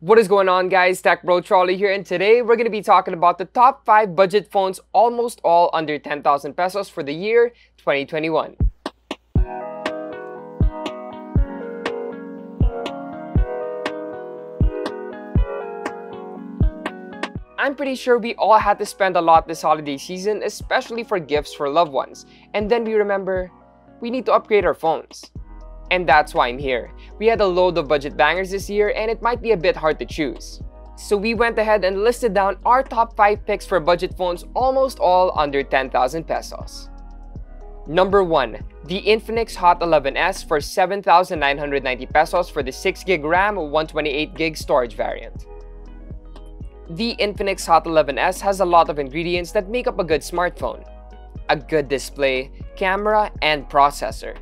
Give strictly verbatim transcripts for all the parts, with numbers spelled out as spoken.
What is going on, guys? Tech Bro Trolley here, and today we're going to be talking about the top five budget phones, almost all under ten thousand pesos for the year twenty twenty-one. I'm pretty sure we all had to spend a lot this holiday season, especially for gifts for loved ones, and then we remember we need to upgrade our phones. And that's why I'm here. We had a load of budget bangers this year, and it might be a bit hard to choose. So we went ahead and listed down our top five picks for budget phones, almost all under ten thousand pesos. Number one. The Infinix Hot eleven S for seven thousand nine hundred ninety pesos for the six gig RAM, one twenty-eight gig storage variant. The Infinix Hot eleven S has a lot of ingredients that make up a good smartphone: a good display, camera, and processor.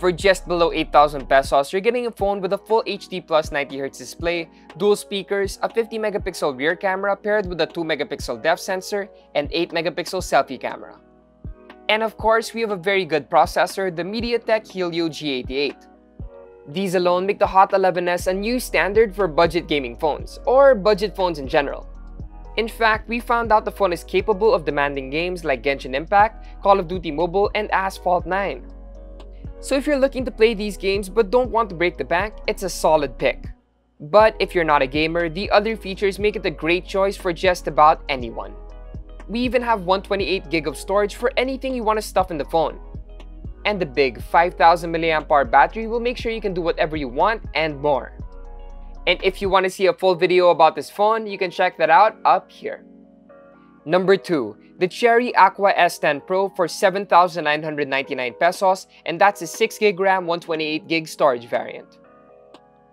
For just below eight thousand pesos, you're getting a phone with a full H D plus ninety hertz display, dual speakers, a fifty megapixel rear camera paired with a two megapixel depth sensor, and eight megapixel selfie camera. And of course, we have a very good processor, the MediaTek Helio G eighty-eight. These alone make the Hot eleven S a new standard for budget gaming phones, or budget phones in general. In fact, we found out the phone is capable of demanding games like Genshin Impact, Call of Duty Mobile, and Asphalt nine. So if you're looking to play these games but don't want to break the bank, it's a solid pick. But if you're not a gamer, the other features make it a great choice for just about anyone. We even have one twenty-eight gig of storage for anything you want to stuff in the phone. And the big five thousand milliamp hour battery will make sure you can do whatever you want and more. And if you want to see a full video about this phone, you can check that out up here. Number two. The Cherry Aqua S ten Pro for seven thousand nine hundred ninety-nine pesos, and that's a six gig RAM, one twenty-eight gig storage variant.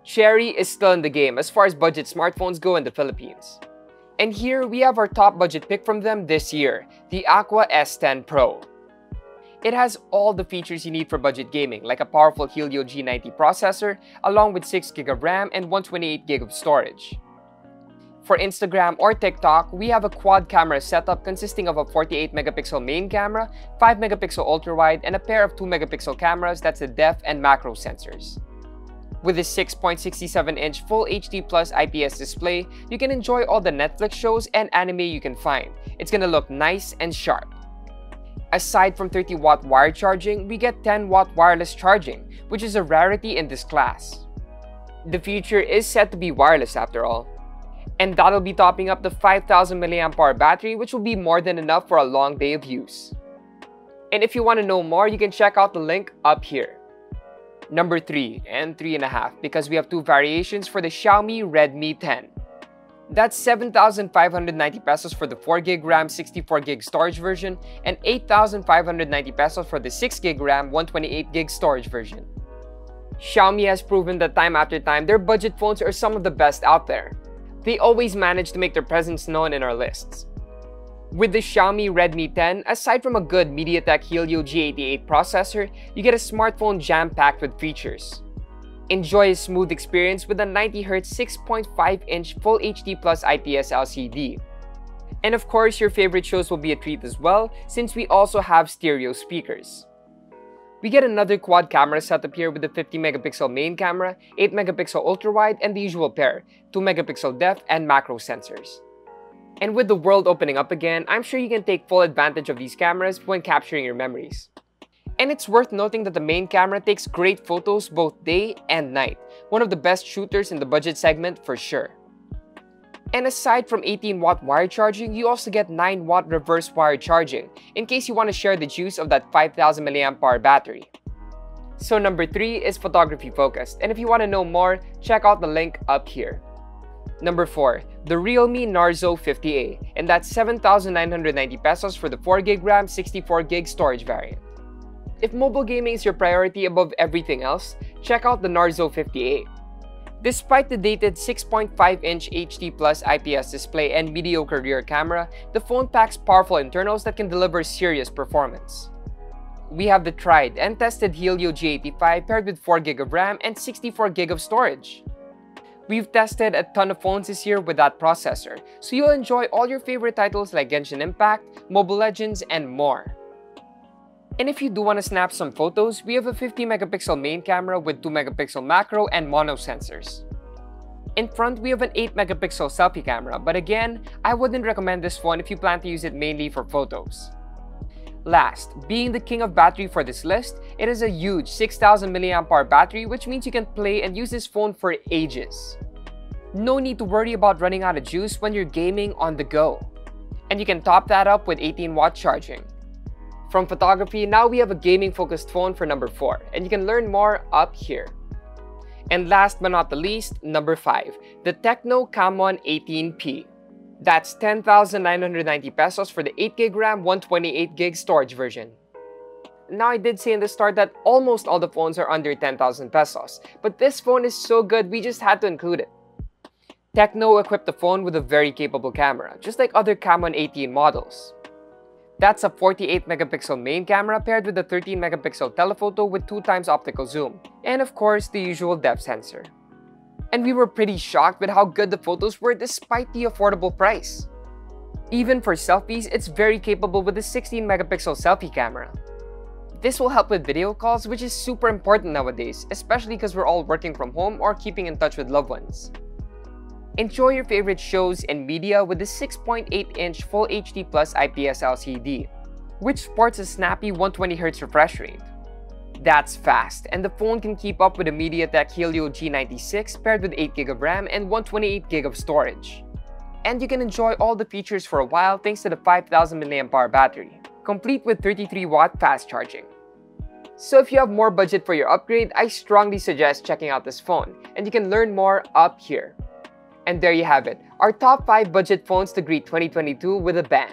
Cherry is still in the game as far as budget smartphones go in the Philippines. And here we have our top budget pick from them this year, the Aqua S ten Pro. It has all the features you need for budget gaming, like a powerful Helio G ninety processor, along with six gig of RAM and one twenty-eight gig of storage. For Instagram or TikTok, we have a quad camera setup consisting of a forty-eight megapixel main camera, five megapixel ultra-wide, and a pair of two megapixel cameras, that's the depth and macro sensors. With a six point six seven inch full H D plus I P S display, you can enjoy all the Netflix shows and anime you can find. It's gonna look nice and sharp. Aside from thirty watt wire charging, we get ten watt wireless charging, which is a rarity in this class. The future is said to be wireless after all. And that'll be topping up the five thousand milliamp hour battery, which will be more than enough for a long day of use. And if you want to know more, you can check out the link up here. Number three, and three point five, because we have two variations for the Xiaomi Redmi ten. That's seven thousand five hundred ninety pesos for the four gig RAM, sixty-four gig storage version, and eight thousand five hundred ninety pesos for the six gig RAM, one twenty-eight gig storage version. Xiaomi has proven that time after time, their budget phones are some of the best out there. They always manage to make their presence known in our lists. With the Xiaomi Redmi ten, aside from a good MediaTek Helio G eighty-eight processor, you get a smartphone jam-packed with features. Enjoy a smooth experience with a ninety hertz six point five inch Full H D plus I P S L C D. And of course, your favorite shows will be a treat as well, since we also have stereo speakers. We get another quad camera setup here with a fifty megapixel main camera, eight megapixel ultra-wide, and the usual pair, two megapixel depth and macro sensors. And with the world opening up again, I'm sure you can take full advantage of these cameras when capturing your memories. And it's worth noting that the main camera takes great photos both day and night, one of the best shooters in the budget segment for sure. And aside from eighteen watt wire charging, you also get nine watt reverse wire charging, in case you want to share the juice of that five thousand milliamp hour battery. So number three is photography focused, and if you want to know more, check out the link up here. Number four, the Realme Narzo fifty A, and that's seven thousand nine hundred ninety pesos for the four gig RAM, sixty-four gig storage variant. If mobile gaming is your priority above everything else, check out the Narzo fifty A. Despite the dated six point five inch H D plus I P S display and mediocre rear camera, the phone packs powerful internals that can deliver serious performance. We have the tried and tested Helio G eighty-five paired with four gig of RAM and sixty-four gig of storage. We've tested a ton of phones this year with that processor, so you'll enjoy all your favorite titles like Genshin Impact, Mobile Legends, and more. And if you do want to snap some photos, we have a fifty megapixel main camera with two megapixel macro and mono sensors. In front, we have an eight megapixel selfie camera, but again, I wouldn't recommend this one if you plan to use it mainly for photos. Last, being the king of battery for this list, it is a huge six thousand milliamp hour battery, which means you can play and use this phone for ages. No need to worry about running out of juice when you're gaming on the go. And you can top that up with eighteen watt charging. From photography, now we have a gaming-focused phone for number four, and you can learn more up here. And last but not the least, number five, the Tecno Camon eighteen P. That's ten thousand nine hundred ninety pesos for the eight gig RAM, one twenty-eight gig storage version. Now, I did say in the start that almost all the phones are under ten thousand pesos, but this phone is so good we just had to include it. Tecno equipped the phone with a very capable camera, just like other Camon eighteen models. That's a forty-eight megapixel main camera paired with a thirteen megapixel telephoto with two times optical zoom, and of course the usual depth sensor. And we were pretty shocked with how good the photos were despite the affordable price. Even for selfies, it's very capable with a sixteen megapixel selfie camera. This will help with video calls, which is super important nowadays, especially because we're all working from home or keeping in touch with loved ones. Enjoy your favorite shows and media with the six point eight inch Full H D Plus I P S L C D, which sports a snappy one hundred twenty hertz refresh rate. That's fast, and the phone can keep up with the MediaTek Helio G ninety-six paired with eight gig of RAM and one twenty-eight gig of storage. And you can enjoy all the features for a while thanks to the five thousand milliamp hour battery, complete with thirty-three watt fast charging. So if you have more budget for your upgrade, I strongly suggest checking out this phone, and you can learn more up here. And there you have it, our top five budget phones to greet twenty twenty-two with a bang.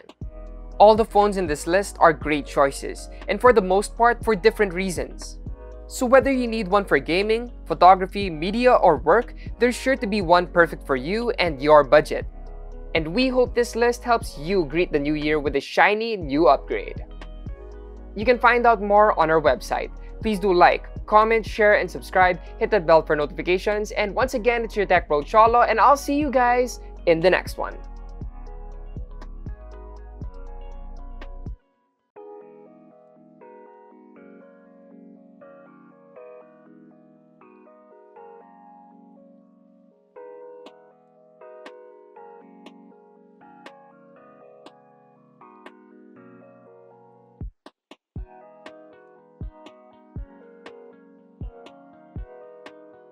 All the phones in this list are great choices, and for the most part for different reasons. So whether you need one for gaming, photography, media, or work, there's sure to be one perfect for you and your budget. And we hope this list helps you greet the new year with a shiny new upgrade. You can find out more on our website. Please do like, comment, share, and subscribe. Hit that bell for notifications. And once again, it's your Tech Bro Cholo, and I'll see you guys in the next one.